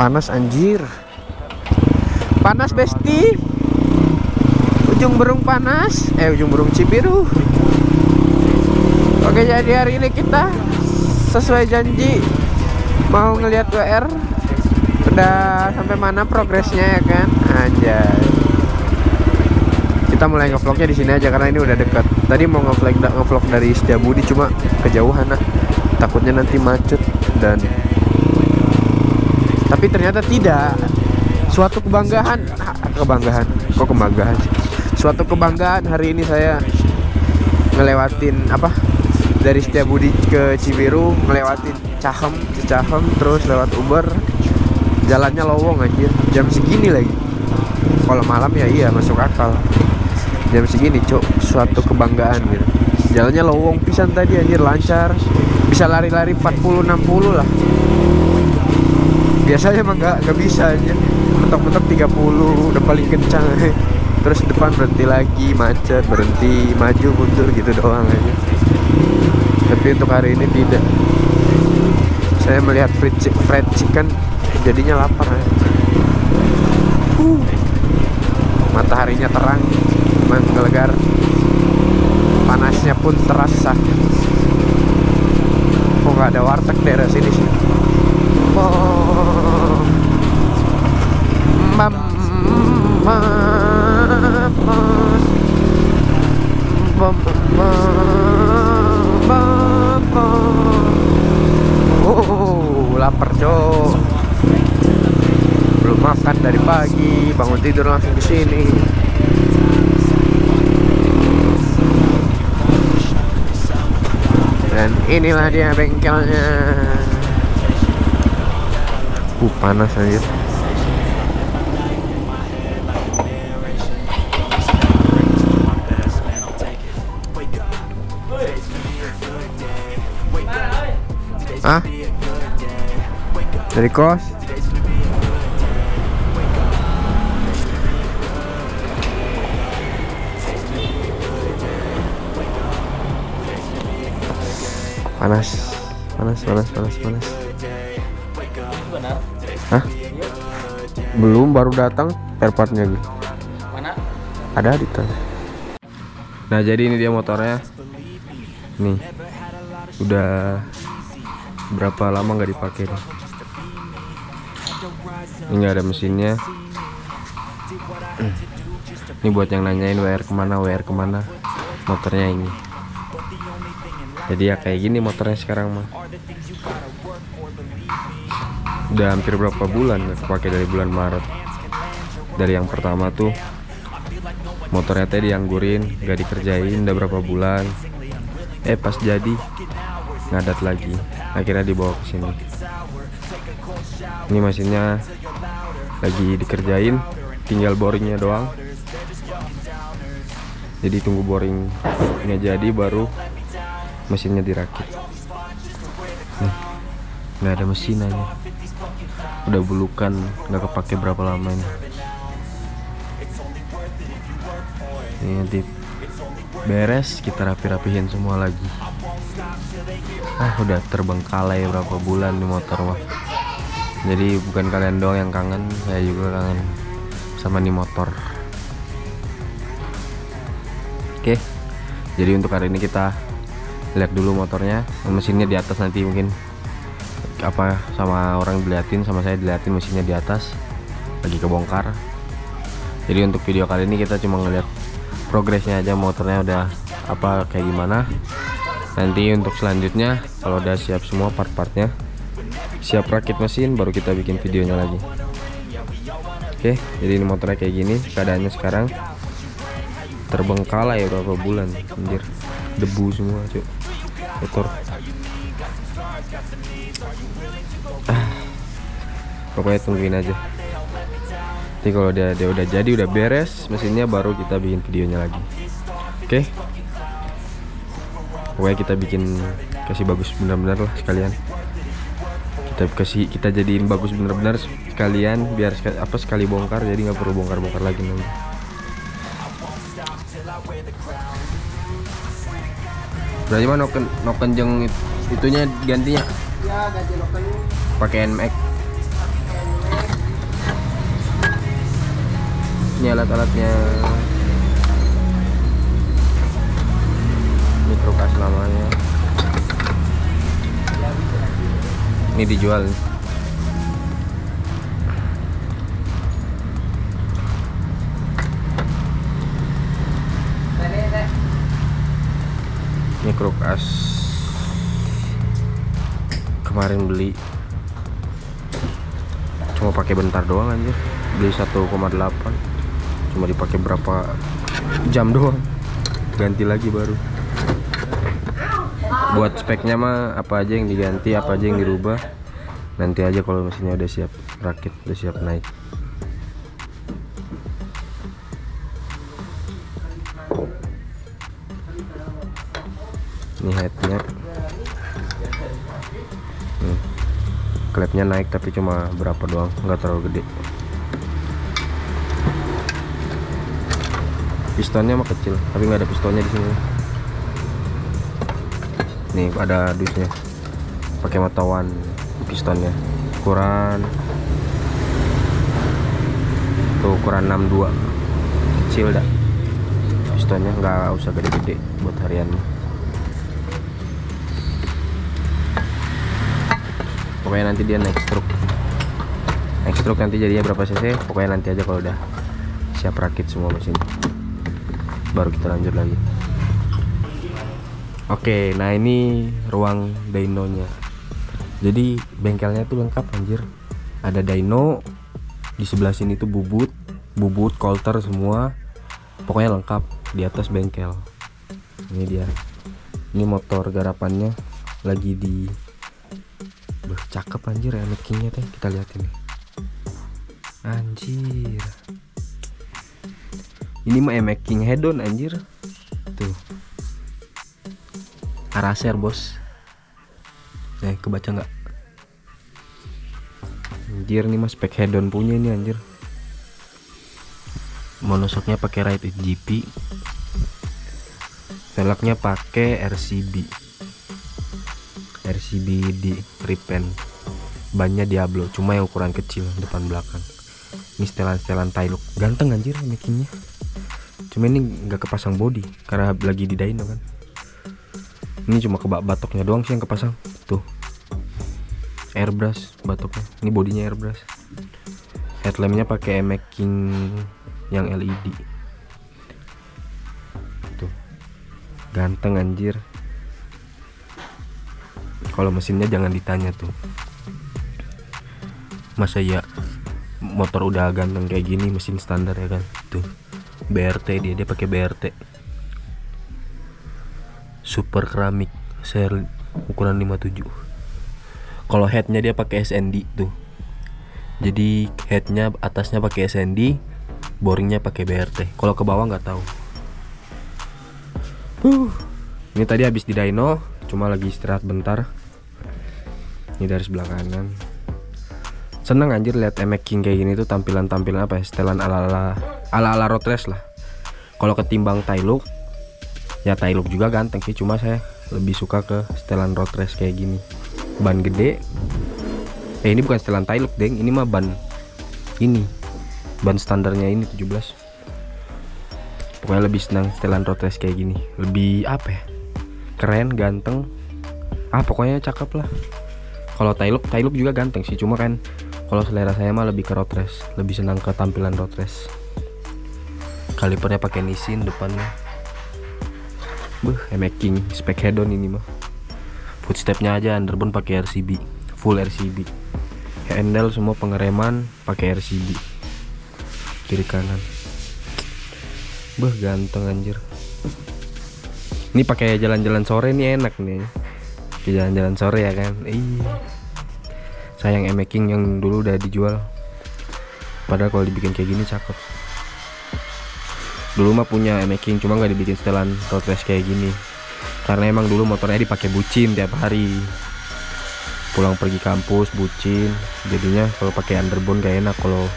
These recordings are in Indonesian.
Panas anjir. Panas besti. Ujung Berung panas. Ujung Berung Cibiru. Oke, jadi hari ini kita sesuai janji mau ngelihat WR udah sampai mana progresnya, ya kan? Anjay. Kita mulai ngevlognya di sini aja karena ini udah dekat. Tadi mau ngevlog dari Setiabudi cuma kejauhan, nah. Takutnya nanti macet dan tapi ternyata tidak. Suatu kebanggaan sih. Suatu kebanggaan hari ini saya ngelewatin apa? Dari Setiabudi ke Cibiru, ngelewatin Cahem, terus lewat Uber. Jalannya lowong aja. Jam segini lagi. Kalau malam ya iya masuk akal. Jam segini, cuk, suatu kebanggaan gitu. Jalannya lowong pisan tadi anjir, lancar. Bisa lari-lari 40 60 lah. Biasanya emang nggak bisa aja, mentok-mentok 30 udah paling kencang. Terus depan berhenti lagi, macet, berhenti, maju, mundur gitu doang aja. Tapi untuk hari ini tidak. Saya melihat fried chicken jadinya lapar ya. Mataharinya terang, menggelegar. Panasnya pun terasa. Kok nggak ada warteg daerah sini sih? Lapar cok. Belum makan dari pagi, bangun tidur langsung ke sini. Dan inilah dia bengkelnya. Panas anjir. Hah? Dari kos? Panas. Hah? Belum, baru datang airportnya gitu. Mana? Ada di tangan. Nah, jadi ini dia motornya. Nih. Udah berapa lama nggak dipakai nih. Ini nggak ada mesinnya. Ini buat yang nanyain WR kemana motornya ini. Jadi ya kayak gini motornya sekarang mah. Udah hampir berapa bulan nggak pakai, dari bulan Maret. Dari yang pertama tuh motornya teh dianggurin, nggak dikerjain udah berapa bulan. Pas jadi ngadat lagi, akhirnya dibawa ke sini. Ini mesinnya lagi dikerjain, tinggal boringnya doang. Jadi tunggu boring nggak jadi baru mesinnya dirakit. Nih, nggak ada mesin aja. Udah bulukan, nggak kepake berapa lama ini. Ini nanti beres kita rapi-rapihin semua lagi. Udah terbengkalai berapa bulan di motor mah. Jadi bukan kalian doang yang kangen, saya juga kangen sama nih motor. Oke, jadi untuk hari ini kita lihat dulu motornya. Mesinnya di atas, nanti mungkin apa sama orang diliatin, sama saya diliatin mesinnya di atas lagi kebongkar. Jadi untuk video kali ini kita cuma ngeliat progresnya aja, motornya udah apa kayak gimana. Nanti untuk selanjutnya kalau udah siap semua part-partnya, siap rakit mesin, baru kita bikin videonya lagi. Oke, jadi ini motornya kayak gini keadaannya sekarang. Terbengkalai berapa bulan anjir, debu semua cuy motor. Pokoknya tungguin aja. Nanti kalau dia udah jadi, udah beres mesinnya, baru kita bikin videonya lagi. Oke, pokoknya kita bikin kasih bagus benar-benar lah sekalian. Kita jadiin bagus benar-benar sekalian, biar apa sekali bongkar jadi nggak perlu bongkar-bongkar lagi nanti. Berarti mah noken jeng itunya gantinya? Ya, ganti noken pakai NMAX. Ini alat-alatnya. Ini truk aslamanya. Ini dijual. Ini kruk as kemarin beli, cuma pakai bentar doang anjir, beli 1,8 cuma dipakai berapa jam doang, ganti lagi baru. Buat speknya mah apa aja yang diganti, apa aja yang dirubah, nanti aja kalau mesinnya udah siap rakit, udah siap naik. Ini headnya, klepnya naik tapi cuma berapa doang, nggak terlalu gede. Pistonnya mah kecil, tapi nggak ada pistonnya di sini. Nih ada dusnya, pakai matawan pistonnya, ukuran 62, kecil dah. Pistonnya nggak usah gede-gede buat harian. Pokoknya nanti dia next stroke nanti jadinya berapa cc, pokoknya nanti aja kalau udah siap rakit semua mesin baru kita lanjut lagi. Oke, nah ini ruang dynonya. Jadi bengkelnya tuh lengkap anjir, ada dyno di sebelah sini tuh, bubut kolter semua, pokoknya lengkap di atas bengkel. Ini dia, ini motor garapannya lagi di cakep anjir ya, MX Kingnya teh, kita lihat ini anjir, ini mah MX King head-on anjir tuh, Araser bos, kebaca nggak anjir, nih mas spek head-on punya ini anjir. Monosoknya pakai Red Eagle GP, velgnya pakai RCB di repaint, bannya Diablo cuma yang ukuran kecil depan belakang. Ini setelan tailuk ganteng anjir MX-nya, cuma ini nggak kepasang body karena lagi di dyno kan. Ini cuma ke batoknya doang sih yang kepasang tuh, airbrush batoknya, ini bodinya airbrush. Headlampnya pakai MX King yang LED tuh, ganteng anjir. Kalau mesinnya jangan ditanya tuh, masa ya motor udah ganteng kayak gini mesin standar ya kan. Tuh BRT, dia pakai BRT Super keramik seri ukuran 57. Kalau headnya dia pakai SND tuh, jadi headnya atasnya pakai SND, boringnya pakai BRT. Kalau ke bawah nggak tahu. Ini tadi habis di dyno, cuma lagi istirahat bentar. Ini dari sebelah kanan. Seneng anjir lihat MX King kayak gini tuh, tampilan apa ya, setelan ala-ala road race lah. Kalau ketimbang tailuk ya, tailuk juga ganteng sih, cuma saya lebih suka ke setelan road race kayak gini. Ban gede. Ini bukan setelan tailuk deng, ini mah ban ini, ban standarnya ini 17. Pokoknya lebih senang setelan road race kayak gini, lebih apa ya, keren, ganteng, pokoknya cakep lah. Kalau tailuk juga ganteng sih, cuma kan kalau selera saya mah lebih ke road race, lebih senang ke tampilan road race. Kalipernya pakai nissin depannya. MX King spek head-on ini mah. Footstepnya aja underbone pakai RCB, full RCB. Handle semua pengereman pakai RCB kiri kanan. Ganteng anjir. Ini pakai jalan-jalan sore nih, enak nih. Di jalan-jalan sore ya kan. Sayang MX King yang dulu udah dijual. Padahal kalau dibikin kayak gini cakep. Dulu mah punya MX King, cuma nggak dibikin setelan road race kayak gini. Karena emang dulu motornya dipakai bucin tiap hari. Pulang pergi kampus bucin. Jadinya kalau pakai underbone gak enak kalau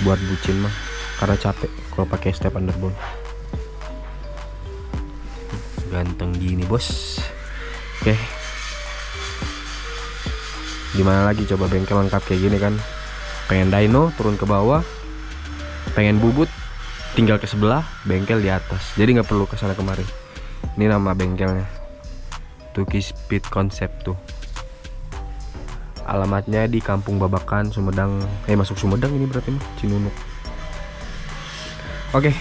buat bucin mah, karena capek kalau pakai step underbone. ganteng gini bos. Oke, gimana lagi coba, bengkel lengkap kayak gini kan. Pengen dyno turun ke bawah, pengen bubut tinggal ke sebelah, bengkel di atas, jadi nggak perlu kesana kemari. Ini nama bengkelnya, Tuki Speed Concept tuh. Alamatnya di Kampung Babakan, Sumedang. Masuk Sumedang ini berarti mah, Cinunuk. Oke.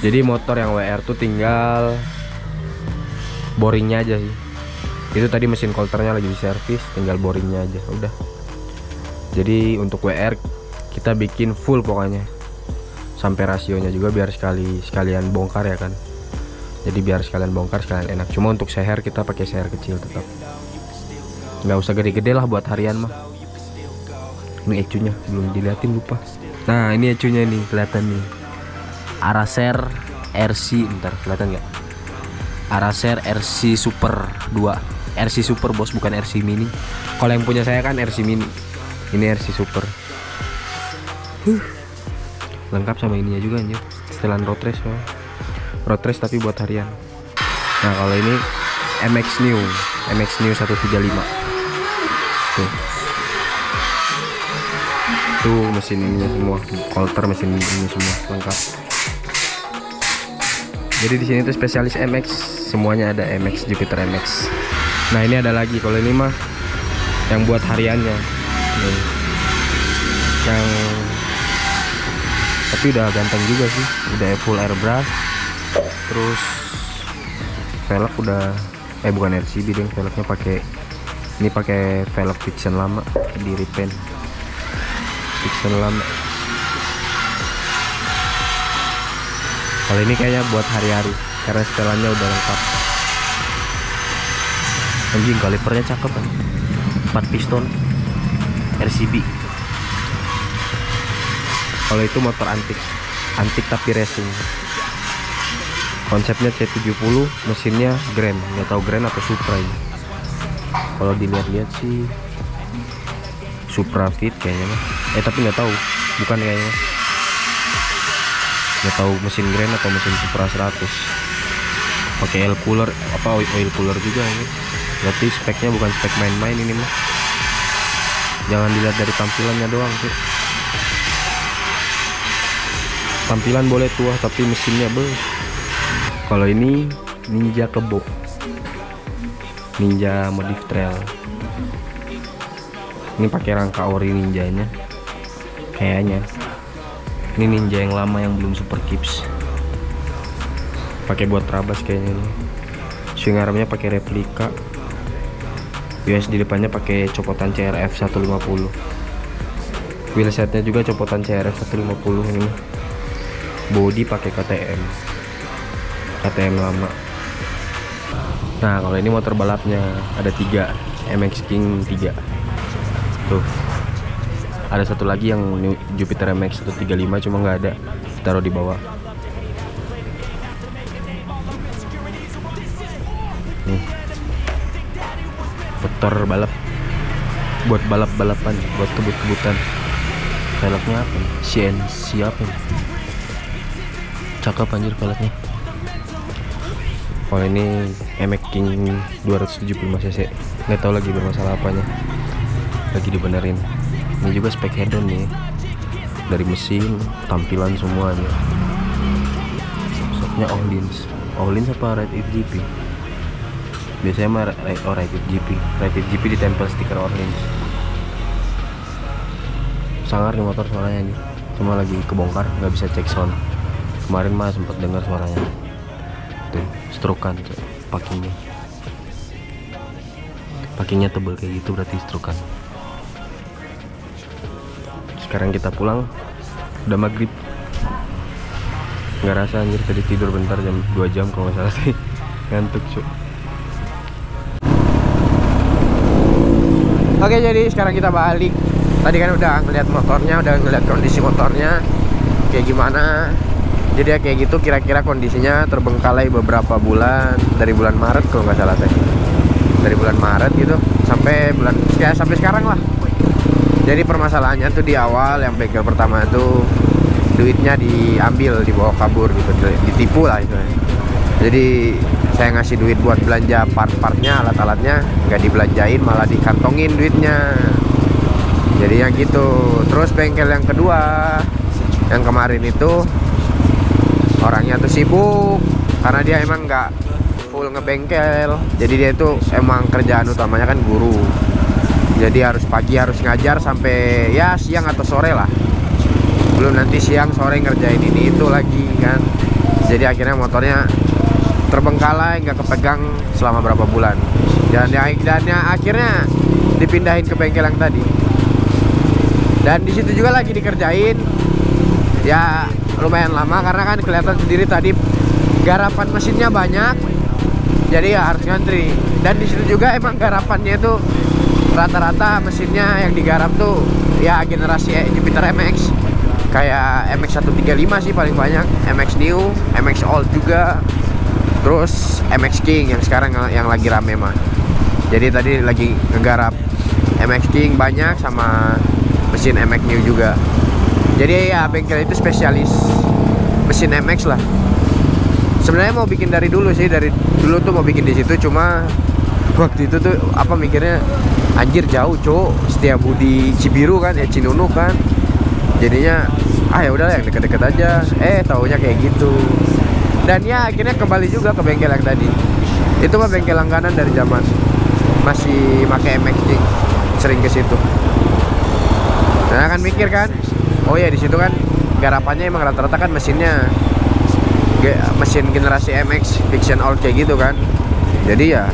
Jadi motor yang WR tuh tinggal boringnya aja sih. Itu tadi mesin kolternya lagi di servis, tinggal boringnya aja udah. Jadi untuk WR kita bikin full pokoknya. Sampai rasionya juga biar sekalian bongkar ya kan. Jadi biar sekalian bongkar sekalian enak. Cuma untuk seher kita pakai seher kecil tetap. Nggak usah gede-gede lah buat harian mah. Ini ecunya belum diliatin lupa. Nah, ini ecunya nih kelihatan nih. Araser RC, bentar kelihatan nggak? Araser RC Super 2. RC Super bos, bukan RC Mini. Kalau yang punya saya kan RC Mini. Ini RC Super. Lengkap sama ininya juga anjir. Setelan road race loh. Road race tapi buat harian. Nah, kalau ini MX New. MX New 135. Tuh. Tuh mesin ininya semua, kolter mesin ini semua lengkap. Jadi di sini tuh spesialis MX, semuanya ada MX, Jupiter MX. Nah, ini ada lagi, kalau ini mah yang buat hariannya. Nih. Yang tapi udah ganteng juga sih, udah full airbrush. Terus velg udah bukan RCB deh, velgnya pakai ini, pakai velg Vixion lama di repaint. Vixion lama. Kalau ini kayaknya buat hari-hari karena setelannya udah lengkap. Anjing, kalipernya cakep kan. 4 piston RCB. Kalau itu motor antik. Antik tapi racing. Konsepnya C70, mesinnya Grand, nggak tahu Grand atau Supra ini. Kalau dilihat-lihat sih Supra Fit kayaknya mah. Tapi nggak tahu, bukan kayaknya. Nggak tahu mesin Grand atau mesin Supra 100. Pakai air cooler, apa oil cooler juga ini. Berarti speknya bukan spek main-main ini mah. Jangan dilihat dari tampilannya doang sih. Tampilan boleh tua tapi mesinnya belum. Kalau ini Ninja kebo. Ninja modif trail. Ini pakai rangka ori ninjanya. Kayaknya. Ini Ninja yang lama yang belum super kips. Pakai buat trabas kayaknya ini. Swing armnya pakai replika. US di depannya pakai copotan CRF 150. Wheelsetnya juga copotan CRF 150 ini. Body pakai KTM. KTM lama. Nah, kalau ini motor balapnya ada 3, MX King 3. Tuh. Ada satu lagi yang Jupiter MX 135 cuma nggak ada, taruh di bawah. Nih, motor balap buat balap-balapan, buat kebut-kebutan. Velgnya apa? CNC apa? Cakep anjir velgnya. Kalau ini MX King 275cc, nggak tahu lagi bermasalah apanya, lagi dibenerin. Ini juga spek head-on nih, dari mesin, tampilan semuanya. Stopnya Öhlins apa Red Eagle GP? Biasanya mah Red Eagle GP. Red Eagle GP ditempel stiker Öhlins. Sangar nih motor suaranya nih, cuma lagi kebongkar, nggak bisa cek sound. Kemarin mah sempat dengar suaranya. Strokan packingnya, tebel kayak gitu berarti strokan. Sekarang kita pulang, udah maghrib. Nggak rasa anjir, tadi tidur bentar jam 2 jam kalau nggak salah sih. Ngantuk cuy. Oke, jadi sekarang kita balik. Tadi kan udah ngeliat motornya, udah ngeliat kondisi motornya kayak gimana. Jadi ya kayak gitu kira-kira kondisinya, terbengkalai beberapa bulan, dari bulan Maret kalau nggak salah saya, dari bulan Maret gitu sampai bulan ya sampai sekarang lah. Jadi permasalahannya tuh di awal yang bengkel pertama tuh duitnya diambil, dibawa kabur gitu, ditipu lah itu. Jadi saya ngasih duit buat belanja part-partnya, alat-alatnya, nggak dibelanjain, malah dikantongin duitnya. Jadinya gitu. Terus bengkel yang kedua, yang kemarin itu orangnya tuh sibuk, karena dia emang nggak full ngebengkel. Jadi dia itu emang kerjaan utamanya kan guru. Jadi harus pagi harus ngajar sampai ya siang atau sore lah. Belum nanti siang sore ngerjain ini itu lagi kan. Jadi akhirnya motornya terbengkalai, nggak kepegang selama berapa bulan. Dan akhirnya dipindahin ke bengkel yang tadi. Dan di situ juga lagi dikerjain. Ya lumayan lama karena kan kelihatan sendiri tadi garapan mesinnya banyak. Jadi ya harus ngantri. Dan di situ juga emang garapannya itu rata-rata mesinnya yang digarap tuh ya generasi Jupiter MX, kayak MX 135 sih paling banyak, MX New, MX Old juga, terus MX King yang sekarang yang lagi rame mah. Jadi tadi lagi ngegarap MX King banyak sama mesin MX New juga. Jadi ya bengkel itu spesialis mesin MX lah. Sebenarnya mau bikin dari dulu sih, dari dulu tuh mau bikin di situ, cuma waktu itu tuh apa mikirnya, anjir jauh cowok, Setiabudi Cibiru kan ya, Cinunuk kan, jadinya ah ya udahlah yang deket-deket aja, taunya kayak gitu. Dan ya akhirnya kembali juga ke bengkel yang tadi itu mah, bengkel langganan dari zaman masih pakai MX King, sering ke situ. Nah kan mikir kan, oh ya di situ kan garapannya emang rata-rata kan mesinnya mesin generasi MX Vixion Old kayak gitu kan. Jadi ya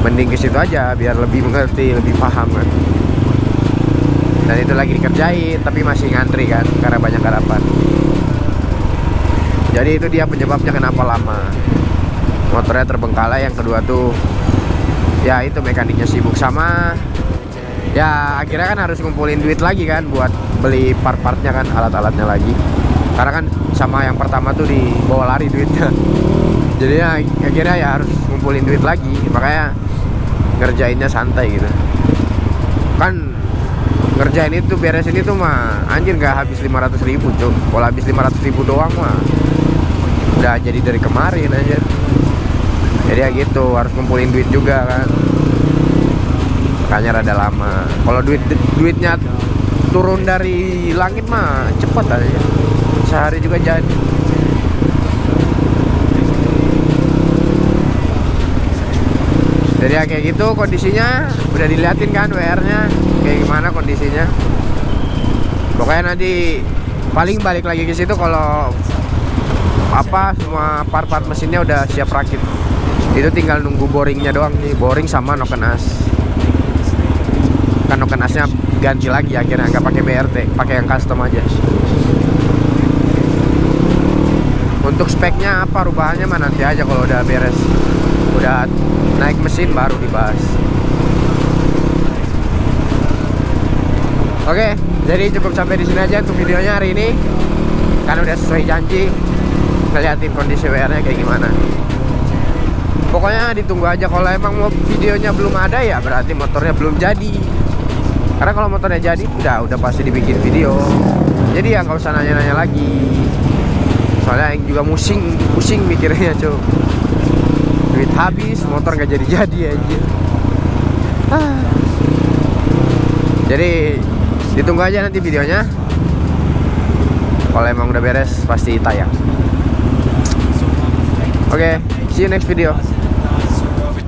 mending ke situ aja biar lebih mengerti, lebih paham kan. Dan itu lagi dikerjain tapi masih ngantri kan karena banyak harapan. Jadi itu dia penyebabnya kenapa lama. Motornya terbengkalai, yang kedua tuh ya itu mekaniknya sibuk, sama ya akhirnya kan harus ngumpulin duit lagi kan buat beli part-partnya kan, alat-alatnya lagi. Karena kan sama yang pertama tuh dibawa lari duitnya. Jadi ya akhirnya ya harus ngumpulin duit lagi, makanya ngerjainnya santai gitu kan. Ngerjain itu beres ini tuh mah anjir nggak habis 500.000 tuh. Kalau habis 500.000 doang mah udah jadi dari kemarin aja. Jadi ya gitu, harus ngumpulin duit juga kan, makanya rada lama. Kalau duitnya turun dari langit mah cepet aja, sehari juga jadi. Jadi ya kayak gitu kondisinya, udah diliatin kan WR-nya kayak gimana kondisinya. Pokoknya nanti paling balik lagi ke situ kalau apa semua part-part mesinnya udah siap rakit. Itu tinggal nunggu boringnya doang nih, boring sama noken as. Kan noken asnya ganti lagi akhirnya, nggak pakai BRT, pakai yang custom aja. Untuk speknya apa rubahannya mah nanti aja kalau udah beres, udah naik mesin baru dibahas. Oke, jadi cukup sampai di sini aja untuk videonya hari ini. Kan udah sesuai janji, ngeliatin kondisi WR-nya kayak gimana. Pokoknya ditunggu aja, kalau emang mau videonya belum ada ya berarti motornya belum jadi. Karena kalau motornya jadi, udah pasti dibikin video. Jadi ya nggak usah nanya-nanya lagi. Soalnya yang juga pusing mikirnya cuy. Duit habis, motor nggak jadi-jadi aja. Jadi ditunggu aja nanti videonya. Kalau emang udah beres pasti tayang. Oke, see you next video.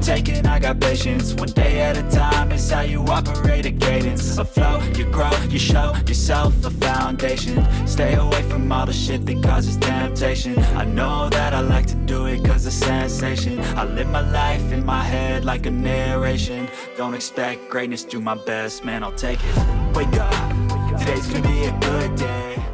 Taking, I got patience, one day at a time. It's how you operate a cadence, a flow, you grow, you show yourself a foundation. Stay away from all the shit that causes temptation. I know that I like to do it cause it's sensation. I live my life in my head like a narration. Don't expect greatness, do my best, man, I'll take it. Wake up, today's gonna be a good day.